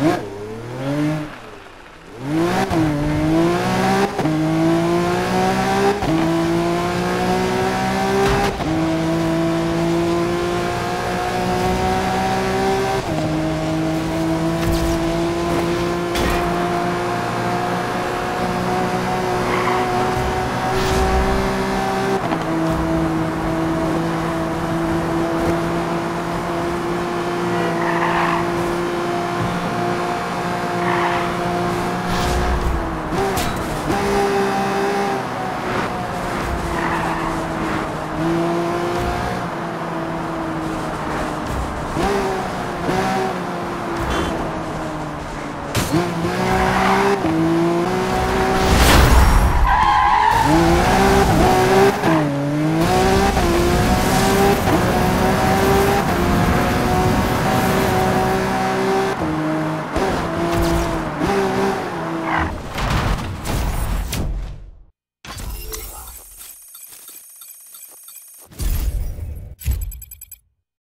Yeah.